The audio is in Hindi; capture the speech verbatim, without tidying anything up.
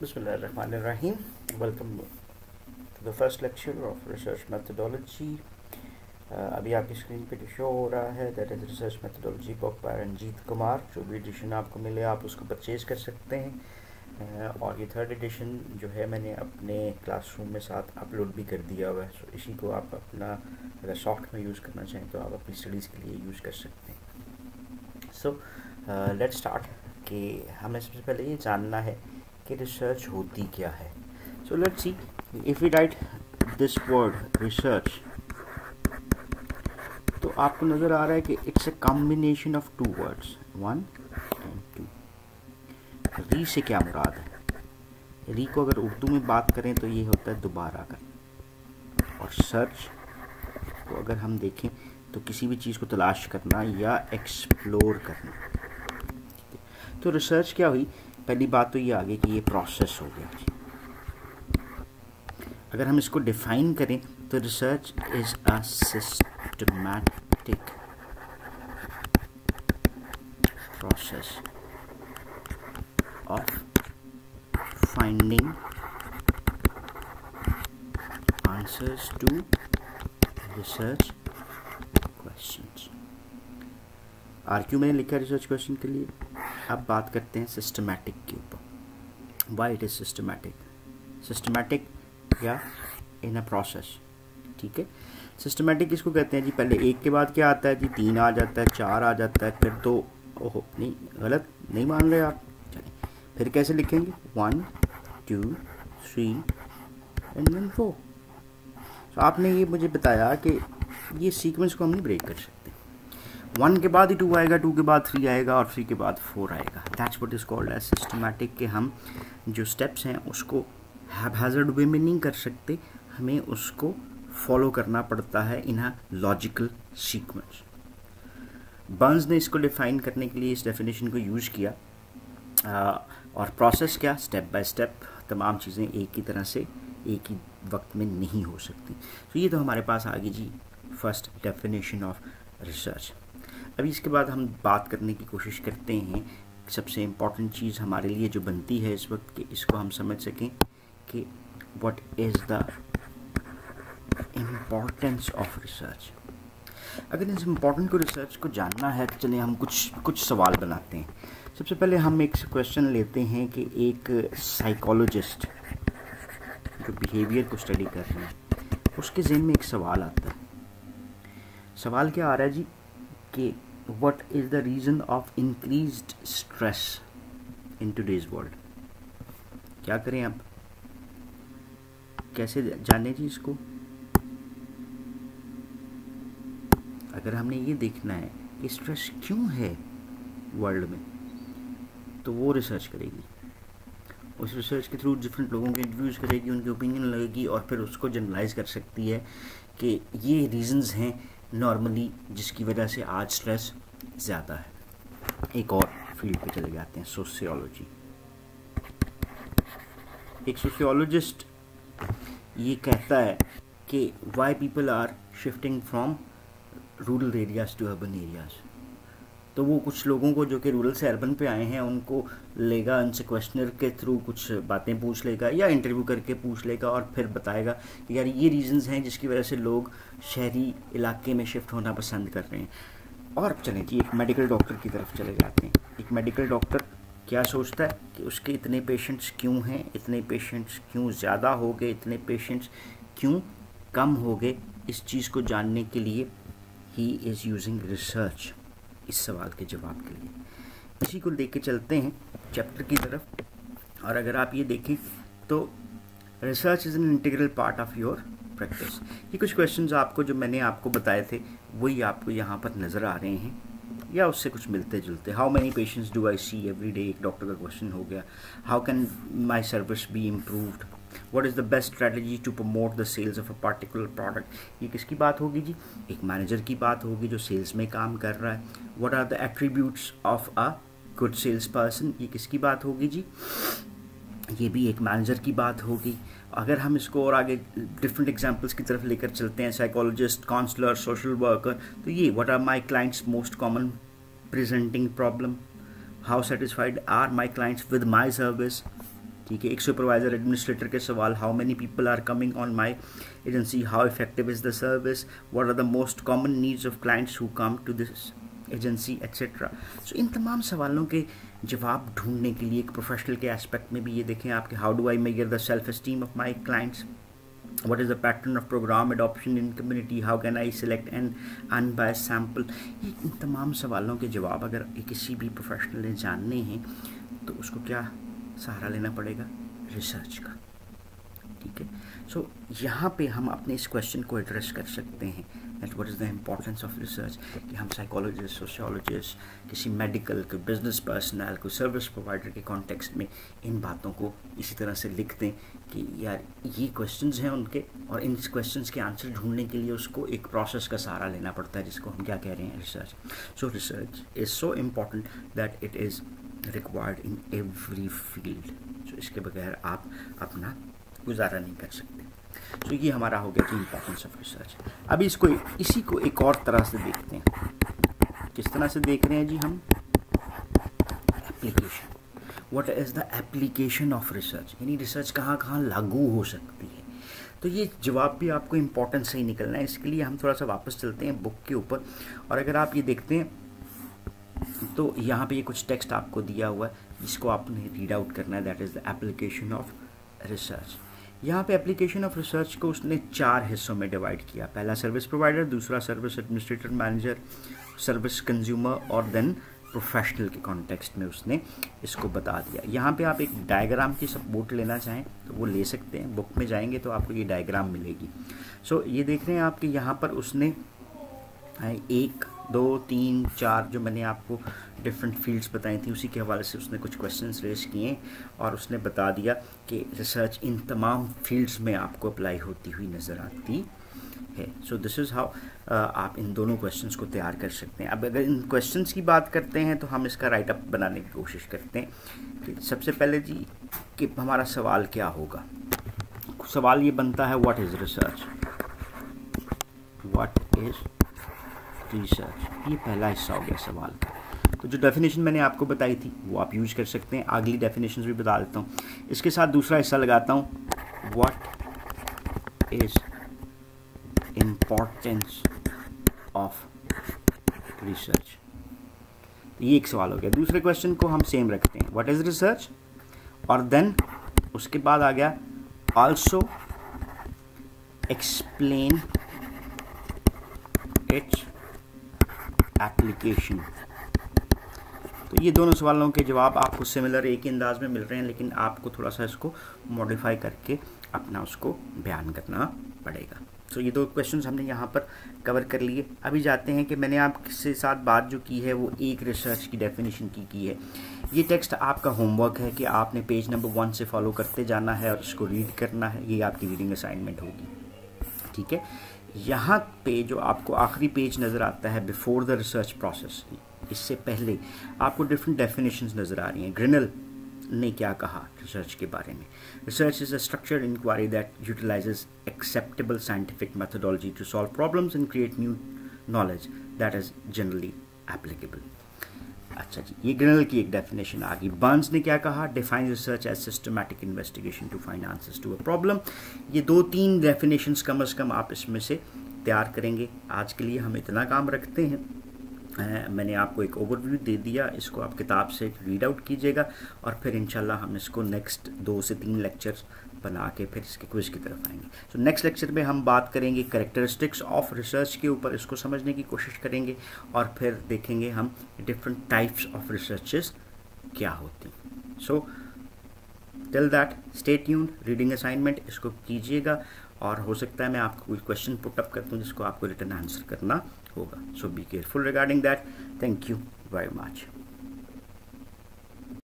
Bismillahirrahmanirrahim. Welcome to the first lecture of research methodology. अभी आपकी स्क्रीन पे शो हो रहा है that is research methodology book by Ranjit Kumar. जो भी एडिशन आपको मिले आप उसको परचेज कर सकते हैं, और ये थर्ड एडिशन जो है मैंने अपने क्लासरूम में साथ अपलोड भी कर दिया हुआ है. सो इसी को आप अपना अगर सॉफ्ट में यूज़ करना चाहें तो आप अपनी स्टडीज़ के लिए यूज़ कर सकते हैं. सो लेट स्टार्ट कि हमें सबसे पहले ये जानना है कि रिसर्च होती क्या है. So let's see if we write this word research, तो आपको नज़र आ रहा है कि it's a combination of two words, one and two. Re से क्या मुराद है? री को अगर उर्दू में बात करें तो ये होता है दोबारा कर, और सर्च को अगर हम देखें तो किसी भी चीज़ को तलाश करना या एक्सप्लोर करना. तो रिसर्च क्या हुई? पहली बात तो ये आगे कि ये प्रोसेस हो गया. अगर हम इसको डिफाइन करें तो research is a systematic process of finding answers to research questions. RQ मैंने लिखा रिसर्च क्वेश्चन के लिए. अब बात करते हैं सिस्टमैटिक के ऊपर. Why it is systematic? Systematic या इन अ प्रोसेस. ठीक है, सिस्टमैटिक इसको कहते हैं जी. पहले एक के बाद क्या आता है जी? तीन आ जाता है, चार आ जाता है, फिर तो ओह नहीं, गलत नहीं मान रहे आप. चलिए फिर कैसे लिखेंगे? One two three and then four. तो आपने ये मुझे बताया कि ये सीक्वेंस को हम नहीं ब्रेक कर सकते. वन के बाद ही टू आएगा, टू के बाद थ्री आएगा, और थ्री के बाद फोर आएगा. That's what is called as systematic. के हम जो स्टेप्स हैं उसको हैबहैजर्ड वे में नहीं कर सकते, हमें उसको फॉलो करना पड़ता है in a logical sequence. Burns ने इसको डिफाइन करने के लिए इस डेफिनेशन को यूज़ किया, और प्रोसेस क्या? Step by step. तमाम चीज़ें एक ही तरह से एक ही वक्त में नहीं हो सकती. तो ये तो हमारे पास आ गई जी फर्स्ट डेफिनेशन ऑफ रिसर्च. अभी इसके बाद हम बात करने की कोशिश करते हैं सबसे इम्पॉर्टेंट चीज़ हमारे लिए जो बनती है इस वक्त, कि इसको हम समझ सकें कि what is the importance of research. अगर इस इम्पॉर्टेंट को रिसर्च को जानना है तो चलिए हम कुछ कुछ सवाल बनाते हैं. सबसे पहले हम एक क्वेश्चन लेते हैं कि एक साइकोलॉजिस्ट जो बिहेवियर को स्टडी कर रहे हैं उसके जहन में एक सवाल आता है. सवाल क्या आ रहा है जी? कि what is the reason of increased stress in today's world? क्या करें आप? कैसे जाने जी इसको? अगर हमने ये देखना है कि स्ट्रेस क्यों है वर्ल्ड में, तो वो रिसर्च करेगी. उस रिसर्च के थ्रू डिफरेंट लोगों के इंटरव्यूज़ करेगी, उनके ओपिनियन लगेगी, और फिर उसको जनरलाइज कर सकती है कि ये रीजंस हैं नॉर्मली जिसकी वजह से आज स्ट्रेस ज़्यादा है. एक और फील्ड पे चले जाते हैं, सोशियोलॉजी. एक सोशियोलॉजिस्ट ये कहता है कि why people are shifting from rural areas to urban areas. तो वो कुछ लोगों को जो कि रूरल से अर्बन पे आए हैं उनको लेगा, उनसे क्वेश्चनर के थ्रू कुछ बातें पूछ लेगा या इंटरव्यू करके पूछ लेगा, और फिर बताएगा कि यार ये रीजंस हैं जिसकी वजह से लोग शहरी इलाके में शिफ्ट होना पसंद कर रहे हैं. और चलें जी एक मेडिकल डॉक्टर की तरफ चले जाते हैं. एक मेडिकल डॉक्टर क्या सोचता है कि उसके इतने पेशेंट्स क्यों हैं, इतने पेशेंट्स क्यों ज़्यादा हो गए, इतने पेशेंट्स क्यों कम हो गए, इस चीज़ को जानने के लिए ही इज़ यूजिंग रिसर्च. इस सवाल के जवाब के लिए इसी को लेके चलते हैं चैप्टर की तरफ. और अगर आप ये देखें तो research is an integral part of your practice. ये कुछ क्वेश्चंस आपको जो मैंने आपको बताए थे वही आपको यहाँ पर नज़र आ रहे हैं या उससे कुछ मिलते जुलते. How many patients do I see every day, एक डॉक्टर का क्वेश्चन हो गया. How can my service be improved? What is the best strategy to promote the sales of a particular product? ये किसकी बात होगी जी? एक मैनेजर की बात होगी जो सेल्स में काम कर रहा है. What are the attributes of a good sales person? ये किसकी बात होगी जी? ये भी एक मैनेजर की बात होगी. अगर हम इसको और आगे डिफरेंट एग्जाम्पल्स की तरफ लेकर चलते हैं, साइकोलॉजिस्ट, काउंसलर, सोशल वर्कर, तो ये what are my clients most common presenting problem? How satisfied are my clients with my service? ठीक है। एक सुपरवाइजर एडमिनिस्ट्रेटर के सवाल, how many people are coming on my agency, how effective is the service, what are the most common needs of clients who come to this agency etcetera. So इन तमाम सवालों के जवाब ढूंढने के लिए एक प्रोफेशनल के एस्पेक्ट में भी ये देखें आपके, how do I measure the self esteem of my clients, what is the pattern of program adoption in community, how can I select an unbiased sample। ये इन तमाम सवालों के जवाब अगर किसी भी प्रोफेशनल ने जानने हैं तो उसको क्या सहारा लेना पड़ेगा, रिसर्च का, ठीक है। सो so, यहाँ पे हम अपने इस क्वेश्चन को एड्रेस कर सकते हैं that what is the importance of research, कि हम साइकोलॉजिस्ट, सोशियोलॉजिस्ट, किसी मेडिकल, कोई बिजनेस पर्सनल, कोई सर्विस प्रोवाइडर के कॉन्टेक्स्ट में इन बातों को इसी तरह से लिख दें कि यार ये क्वेश्चंस हैं उनके, और इन क्वेश्चंस के आंसर ढूंढने के लिए उसको एक प्रोसेस का सहारा लेना पड़ता है जिसको हम क्या कह रहे हैं, research. So research is so important that it is required in every field. So इसके बगैर आप अपना गुजारा नहीं कर सकते। तो so, ये हमारा हो गया कि इम्पोर्टेंस ऑफ रिसर्च। अभी इसको इसी को एक और तरह से देखते हैं। किस तरह से देख रहे हैं जी हम, application, what is the application of research, यानी रिसर्च कहाँ कहाँ लागू हो सकती है। तो ये जवाब भी आपको इम्पोर्टेंस से ही निकलना है, इसके लिए हम थोड़ा सा वापस चलते हैं बुक के ऊपर। और अगर आप ये देखते हैं तो यहाँ पे ये कुछ टेक्स्ट आपको दिया हुआ है जिसको आपने रीड आउट करना है, that is the application of research. यहाँ पे एप्लीकेशन ऑफ रिसर्च को उसने चार हिस्सों में डिवाइड किया, पहला सर्विस प्रोवाइडर, दूसरा service administrator manager, service consumer, और देन प्रोफेशनल के कॉन्टेक्स्ट में उसने इसको बता दिया। यहाँ पे आप एक डायग्राम की सपोर्ट लेना चाहें तो वो ले सकते हैं, बुक में जाएंगे तो आपको ये डायग्राम मिलेगी। सो so, ये देख रहे हैं आपके यहाँ पर उसने एक, दो, तीन, चार जो मैंने आपको डिफरेंट फील्ड्स बताई थी उसी के हवाले से उसने कुछ क्वेश्चंस रेज किए और उसने बता दिया कि रिसर्च इन तमाम फील्ड्स में आपको अप्लाई होती हुई नज़र आती है। सो दिस इज़ हाउ आप इन दोनों क्वेश्चंस को तैयार कर सकते हैं। अब अगर इन क्वेश्चंस की बात करते हैं तो हम इसका राइट अप बनाने की कोशिश करते हैं कि सबसे पहले जी कि हमारा सवाल क्या होगा। सवाल ये बनता है, what is research, what is research, ये पहला हिस्सा हो गया सवाल का। तो जो डेफिनेशन मैंने आपको बताई थी वो आप यूज कर सकते हैं, अगली डेफिनेशन भी बता देता हूँ। इसके साथ दूसरा हिस्सा लगाता हूँ, what is importance of research, ये एक सवाल हो गया। दूसरे क्वेश्चन को हम सेम रखते हैं, व्हाट इज रिसर्च, और देन उसके बाद आ गया ऑल्सो एक्सप्लेन इट्स एप्लीकेशन। तो ये दोनों सवालों के जवाब आपको सिमिलर एक ही अंदाज में मिल रहे हैं, लेकिन आपको थोड़ा सा इसको मॉडिफाई करके अपना उसको बयान करना पड़ेगा। सो so, ये दो क्वेश्चंस हमने यहाँ पर कवर कर लिए। अभी जाते हैं कि मैंने आपके साथ बात जो की है वो एक रिसर्च की डेफिनेशन की की है। ये टेक्स्ट आपका होमवर्क है कि आपने पेज नंबर वन से फॉलो करते जाना है और इसको रीड करना है, ये आपकी रीडिंग असाइनमेंट होगी, ठीक है। यहाँ पे जो आपको आखिरी पेज नज़र आता है, बिफोर द रिसर्च प्रोसेस, इससे पहले आपको डिफरेंट डेफिनेशंस नज़र आ रही हैं। ग्रिनल ने क्या कहा रिसर्च के बारे में, research is a structured inquiry that utilises acceptable scientific methodology to solve problems and create new knowledge that is generally applicable. अच्छा जी, ये ग्रिनल की एक डेफिनेशन आ गई। बर्न्स ने क्या कहा, define research as systematic investigation to find answers to a problem. ये दो तीन डेफिनेशंस कम से कम आप इसमें से तैयार करेंगे। आज के लिए हम इतना काम रखते हैं। आ, मैंने आपको एक ओवरव्यू दे दिया, इसको आप किताब से रीड आउट कीजिएगा और फिर इंशाल्लाह हम इसको नेक्स्ट दो से तीन लेक्चर्स बना के फिर इसके क्विज़ की तरफ आएंगे। सो नेक्स्ट लेक्चर में हम बात करेंगे कैरेक्टरिस्टिक्स ऑफ रिसर्च के ऊपर, इसको समझने की कोशिश करेंगे और फिर देखेंगे हम डिफरेंट टाइप्स ऑफ रिसर्चेस क्या होती हैं। So till that stay tuned, reading assignment इसको कीजिएगा और हो सकता है मैं आपको कोई क्वेश्चन पुटअप कर दूँ जिसको आपको रिटर्न आंसर करना होगा। So be careful regarding that. Thank you very much.